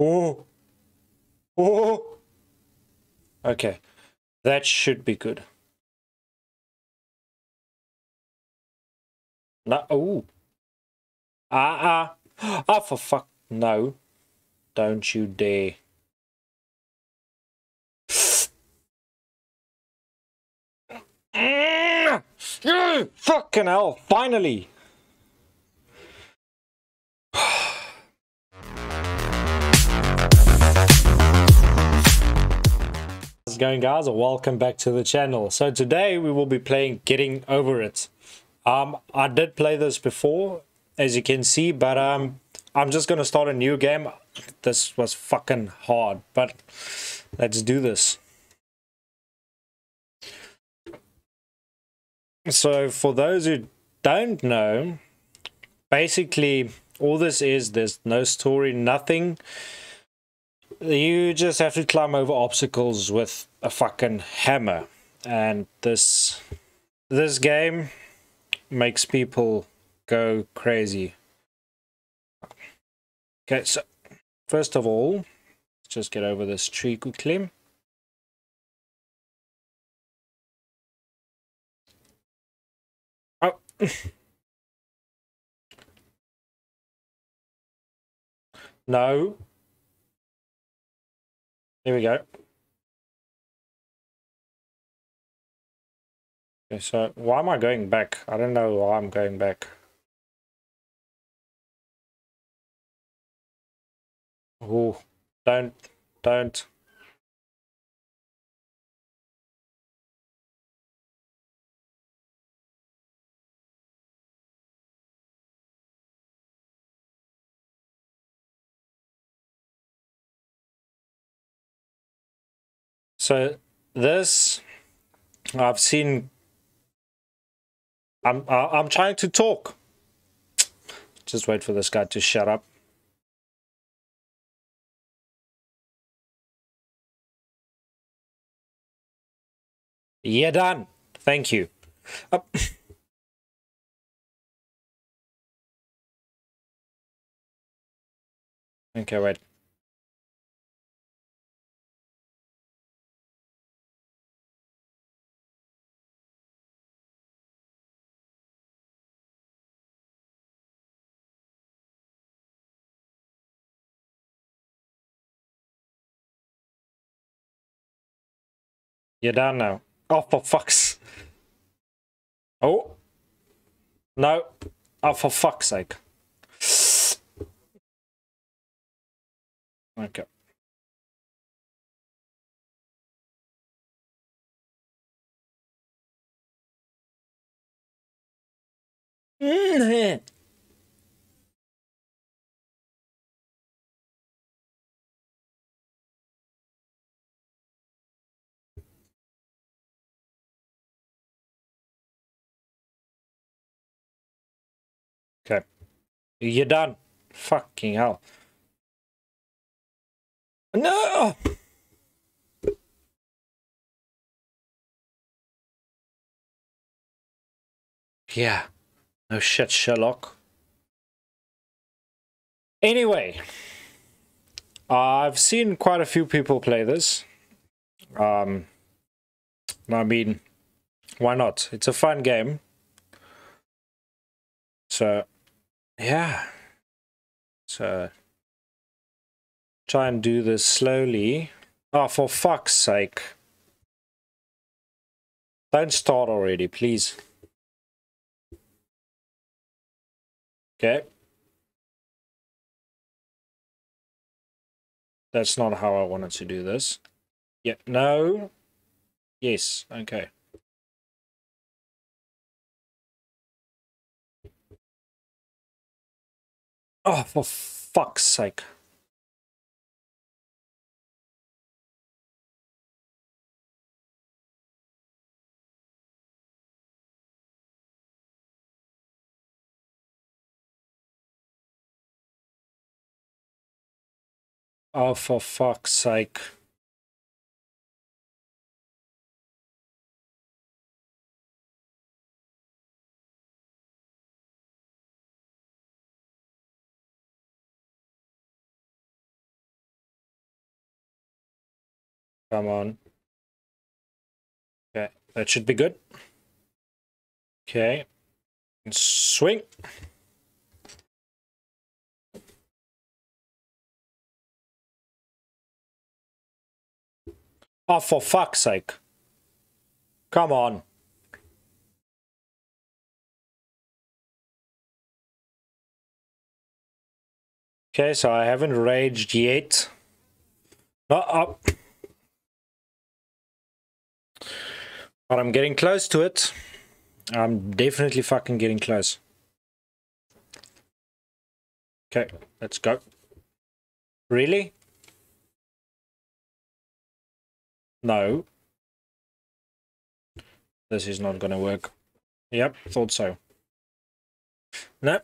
Oh. Okay, that should be good. No, oh. Ah, for fuck, no. Don't you dare. Fucking hell, finally. How's it going, guys? Welcome back to the channel. So today we will be playing Getting Over It. I did play this before, as you can see, but I'm just gonna start a new game. This was fucking hard, but let's do this. So for those who don't know, basically all this is, there's no story, nothing. You just have to climb over obstacles with a fucking hammer, and this game makes people go crazy. Okay, so first of all, let's just get over this tree quickly. Oh. No. There we go. Okay, so why am I going back? I don't know why I'm going back. Oh, don't. So this, I've seen. I'm trying to talk. Just wait for this guy to shut up. Yeah, done. Thank you. Okay, wait. You're done now. Oh, for fuck's. Oh. No. Oh, for fuck's sake. Okay. Okay, you're done. Fucking hell. No! Yeah. No shit, Sherlock. Anyway, I've seen quite a few people play this. I mean, why not? It's a fun game. So... yeah, so try and do this slowly. Oh, for fuck's sake. Don't start already, please. Okay. That's not how I wanted to do this. Yeah, no. Yes, okay. Oh, for fuck's sake. Oh, for fuck's sake. Come on. Okay, that should be good. Okay. And swing. Oh, for fuck's sake. Come on. Okay, so I haven't raged yet. Uh-oh. But I'm getting close to it. I'm definitely fucking getting close. Okay, let's go. Really? No. This is not gonna work. Yep, thought so. No.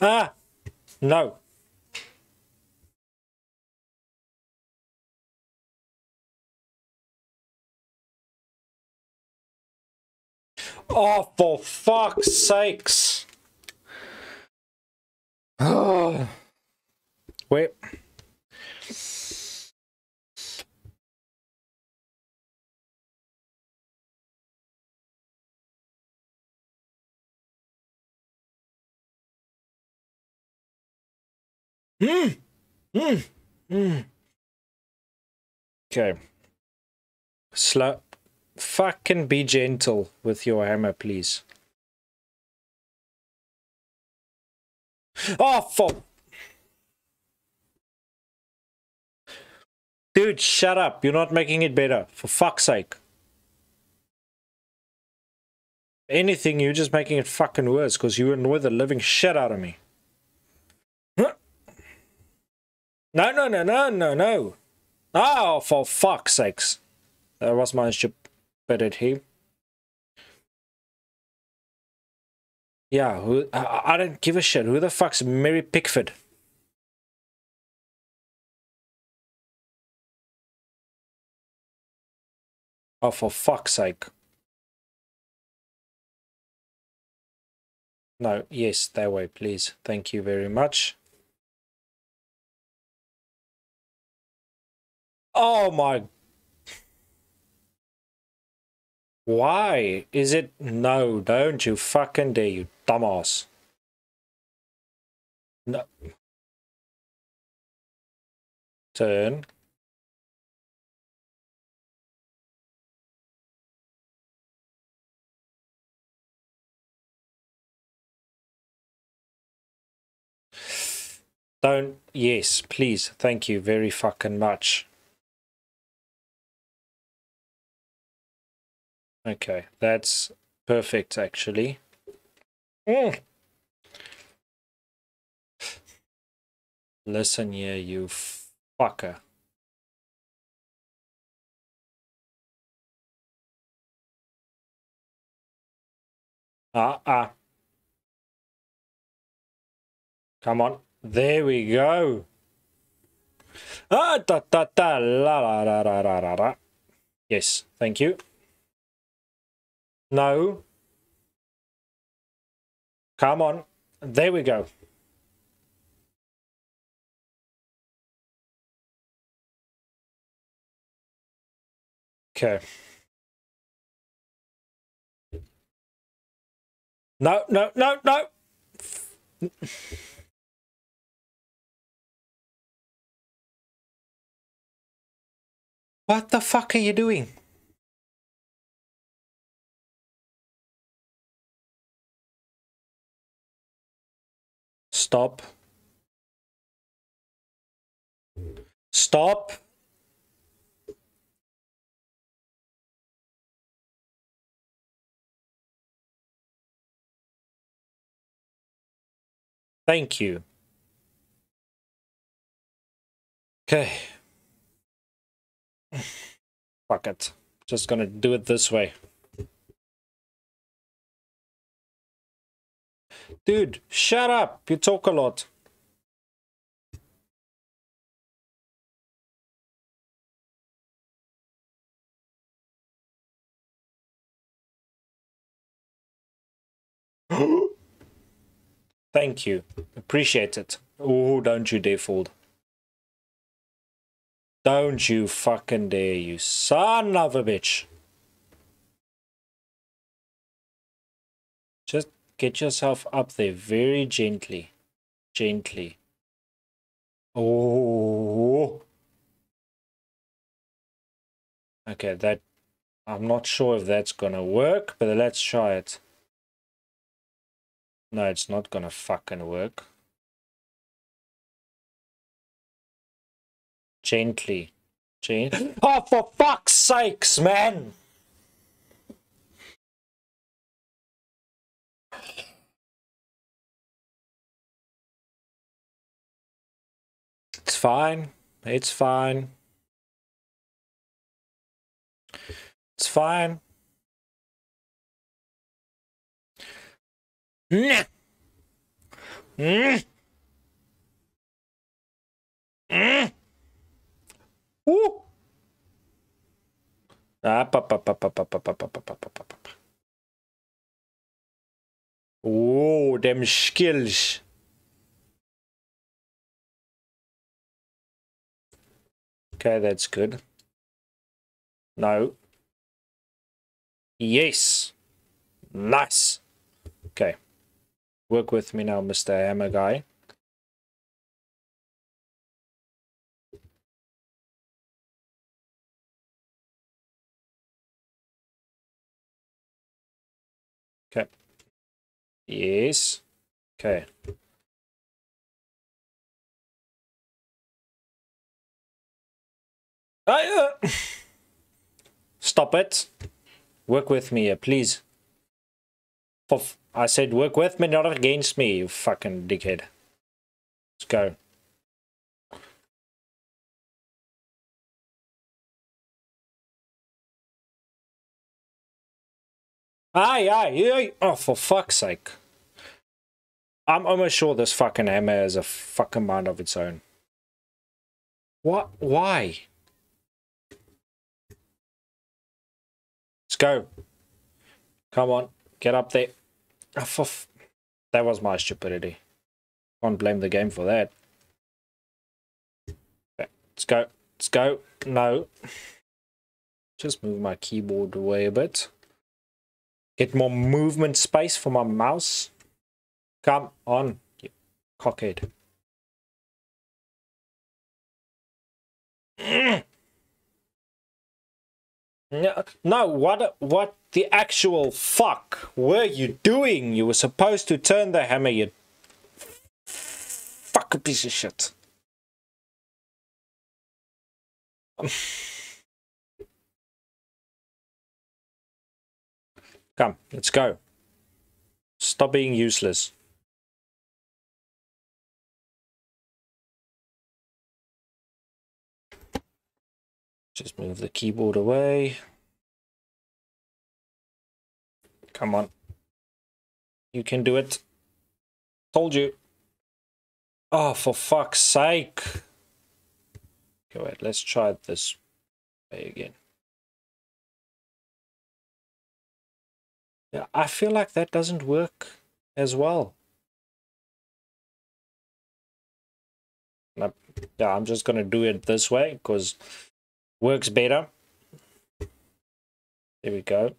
Ah! No. Oh, for fuck's sakes. Oh. Wait. Okay. Slow. Fucking be gentle with your hammer, please. Oh, fuck. Dude, shut up. You're not making it better. For fuck's sake. Anything, you're just making it fucking worse because you annoy the living shit out of me. No, no, no, no, no, no. Oh, for fuck's sakes. That was my stupidity. Yeah, who, I don't give a shit. Who the fuck's Mary Pickford? Oh, for fuck's sake. No, yes, that way, please. Thank you very much. Oh my. Why is it? No, don't you fucking dare, you dumbass. No. Turn. Don't. Yes, please. Thank you very fucking much. Okay, that's perfect, actually. Listen here, you fucker. Come on. There we go. Ah, da, da, da, la, la, la, la, la, la, la. Yes, thank you. No. Come on. There we go. Okay. No, no, no, no. What the fuck are you doing? Stop. Stop. Thank you. Okay. Fuck it. Just gonna do it this way. Dude, shut up. You talk a lot. Thank you. Appreciate it. Oh, don't you dare fold. Don't you fucking dare, you son of a bitch. Just get yourself up there very gently. Gently. Oh. Okay, that... I'm not sure if that's gonna work, but let's try it. No, it's not gonna fucking work. Gently. Gently. Oh, for fuck's sakes, man! It's fine. It's fine. It's fine. Nah. Mm. Mm. Ooh. Oh, them skills. Okay, that's good. No. Yes. Nice. Okay. Work with me now, Mr. Amagai. Okay. Yes. Okay. Stop it. Work with me here, please. I said work with me, not against me, you fucking dickhead. Let's go. Aye, aye, aye. Oh, for fuck's sake. I'm almost sure this fucking hammer has a fucking mind of its own. What? Why? Go. Come on. Get up there. That was my stupidity. Can't blame the game for that. Okay, let's go. Let's go. No. Just move my keyboard away a bit. Get more movement space for my mouse. Come on, you cockhead. No, what the actual fuck were you doing? You were supposed to turn the hammer, you fucking piece of shit. Come, let's go. Stop being useless. Just move the keyboard away. Come on. You can do it. Told you. Oh, for fuck's sake. Okay, wait, let's try it this way again. Yeah, I feel like that doesn't work as well. No, yeah, I'm just gonna do it this way because works better. There we go.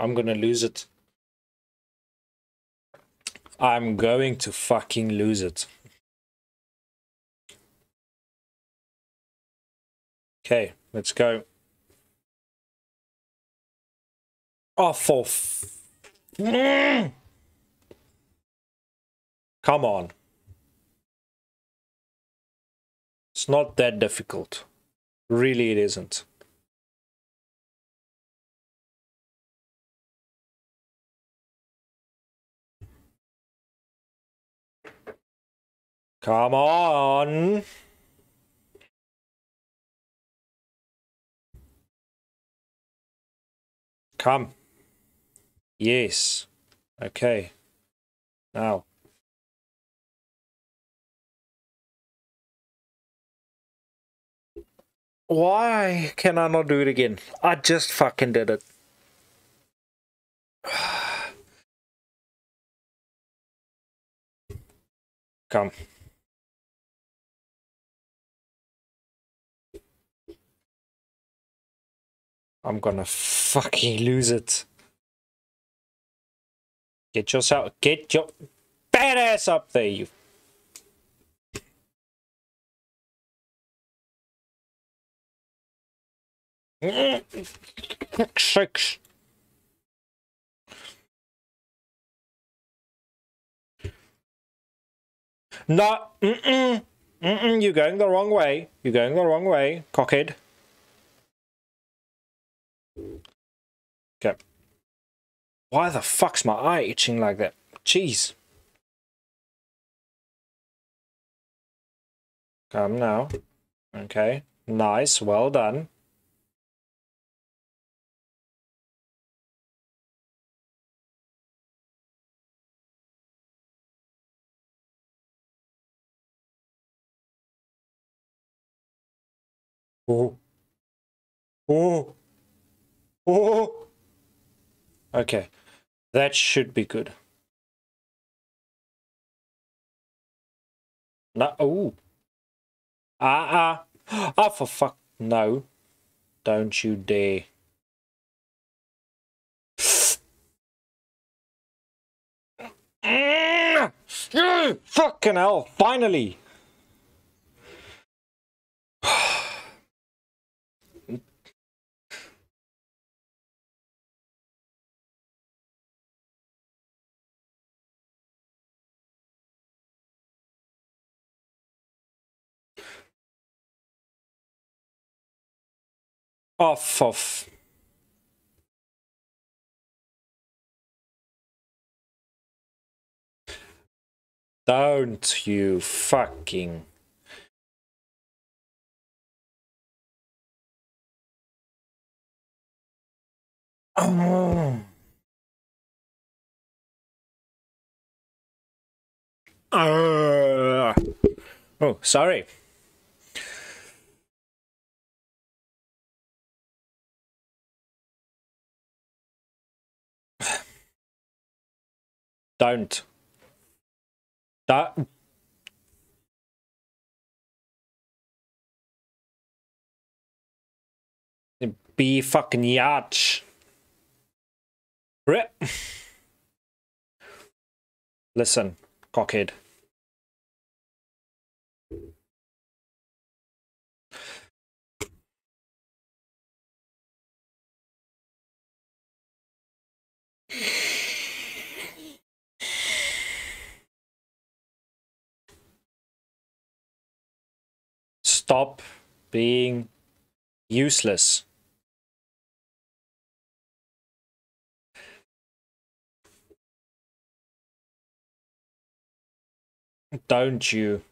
I'm gonna lose it. I'm going to fucking lose it. Okay, let's go. Oh, for come on. It's not that difficult. Really, it isn't. Come on. Come. Yes. Okay. Now. Why can I not do it again? I just fucking did it. Come. I'm gonna fucking lose it. Get your fat ass up there, you. Six. No, you're going the wrong way. You're going the wrong way, cockhead. Okay. Why the fuck's my eye itching like that? Jeez. Come now. Okay. Nice. Well done. Oh. Oh. Oh. Okay. That should be good. No. Oh. Ah, for fuck. No. Don't you dare. Fucking hell. Finally. Off. Don't you fucking. Oh, sorry. Don't. That. Be fucking yatch. Rip. Listen, cockhead. Stop being useless. Don't you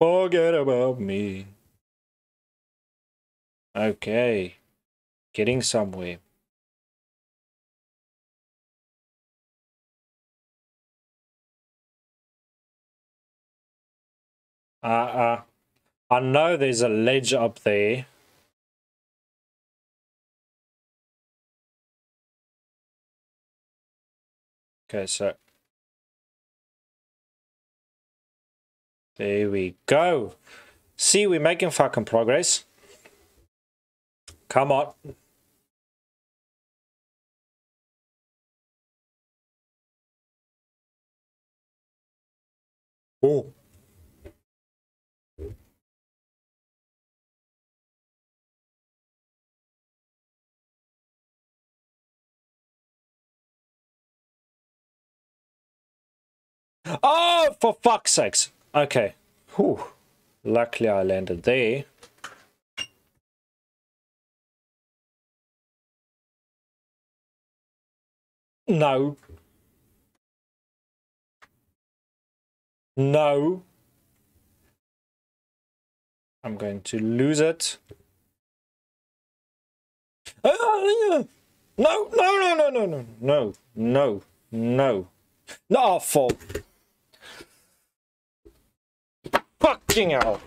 forget about me. Okay, getting somewhere. I know there's a ledge up there. Okay, so. There we go. See, we're making fucking progress. Come on. Oh. Oh, for fuck's sakes. Okay. Whew. Luckily I landed there. No. No. I'm going to lose it. No, no, no, no, no, no, no, no, no. No, for... Fucking hell.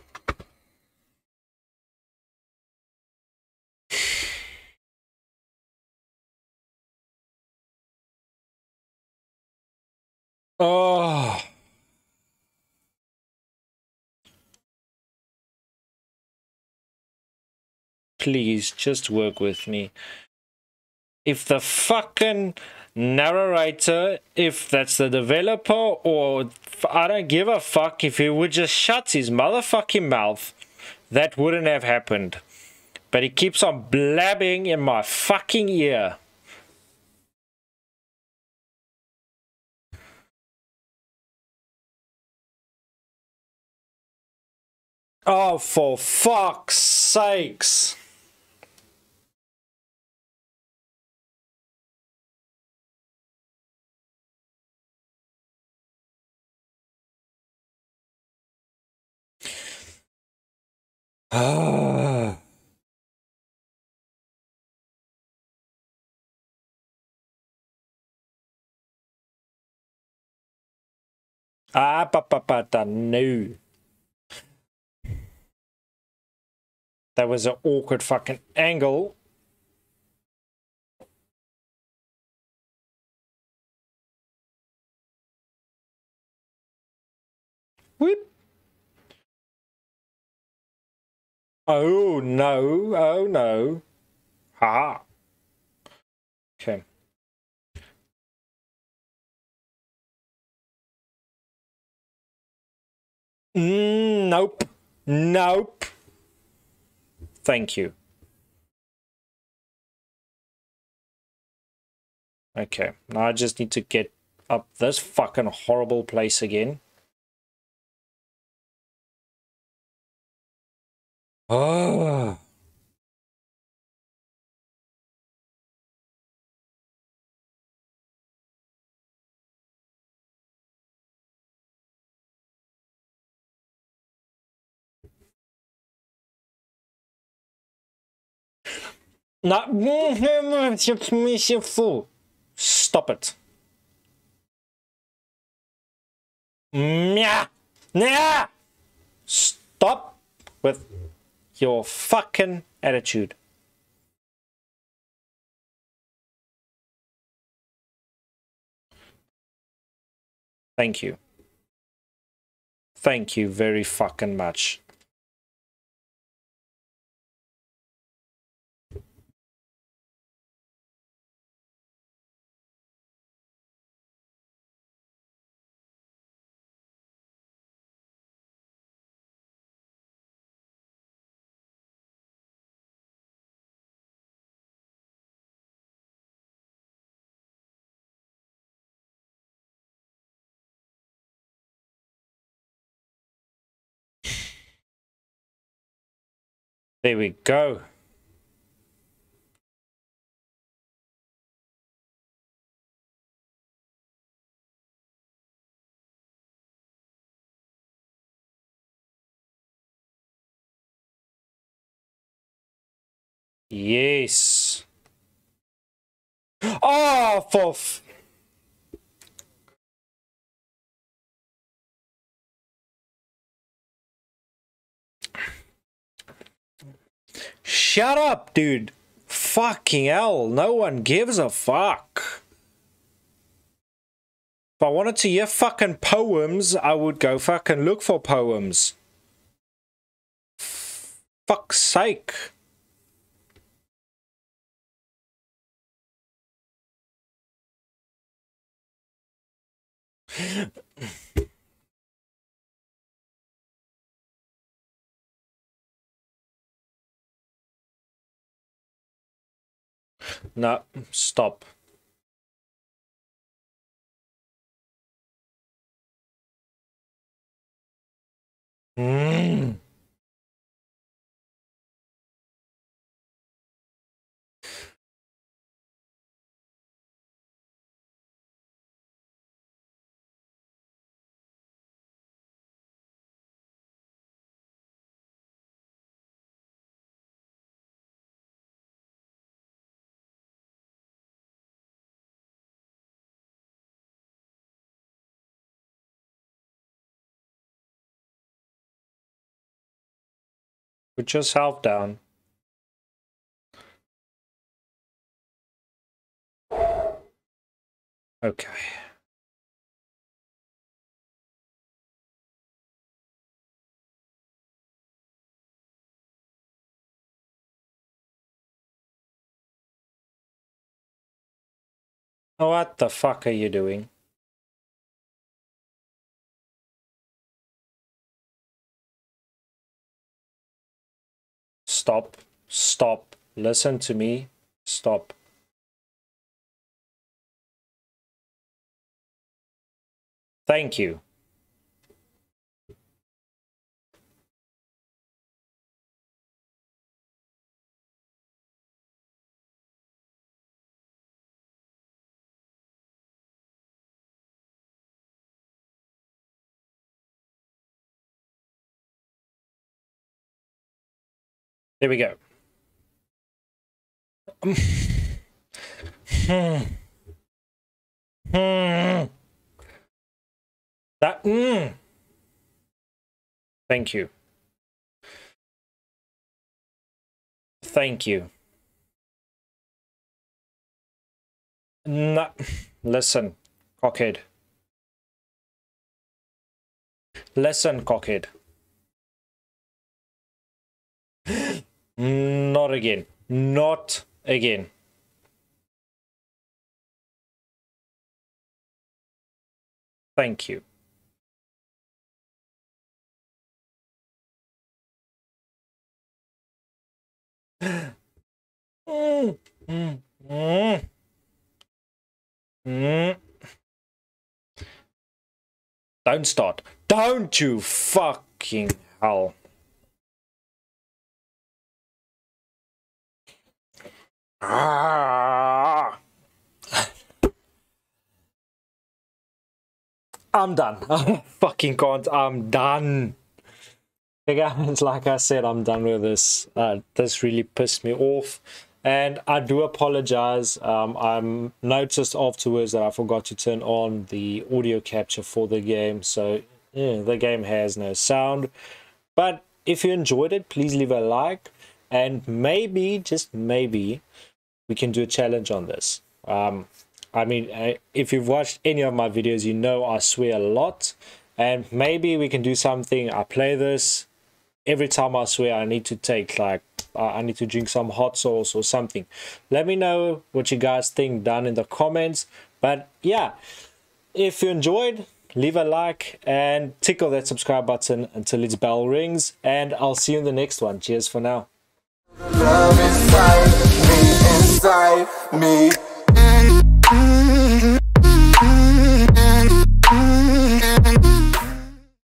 Oh. please just work with me. If the fucking narrator, if that's the developer, or I don't give a fuck, if he would just shut his motherfucking mouth, that wouldn't have happened. But he keeps on blabbing in my fucking ear. Oh, for fuck's sakes. Ah. Ah, papapata, no. That was an awkward fucking angle. Whoop. Oh no, oh no. Ha. Okay. Nope. Nope. Thank you. Okay, now I just need to get up this fucking horrible place again. Oh. No, stop it. Stop with your fucking attitude. Thank you. Thank you very fucking much. There we go. Yes. Oh, for f shut up, dude. Fucking hell. No one gives a fuck. If I wanted to hear fucking poems, I would go fucking look for poems. Fuck's sake. No, stop. Put yourself down. Okay. What the fuck are you doing? Stop. Stop. Listen to me. Stop. Thank you. There we go. Thank you. Thank you. No. Listen, cockhead. Listen, cockhead. Not again. Not again. Thank you. Don't start. Don't you fucking hell. Ah. I'm done. I fucking can't. I'm done. Like I said, I'm done with this. This really pissed me off, and I do apologize. I noticed afterwards that I forgot to turn on the audio capture for the game, so yeah, the game has no sound. But if you enjoyed it, please leave a like, and maybe, just maybe, we can do a challenge on this. I mean, if you've watched any of my videos, you know I swear a lot. And maybe we can do something. I play this. Every time I swear, I need to take, like, I need to drink some hot sauce or something. Let me know what you guys think down in the comments. But yeah, if you enjoyed, leave a like and tickle that subscribe button until its bell rings. And I'll see you in the next one. Cheers for now. Love is inside me.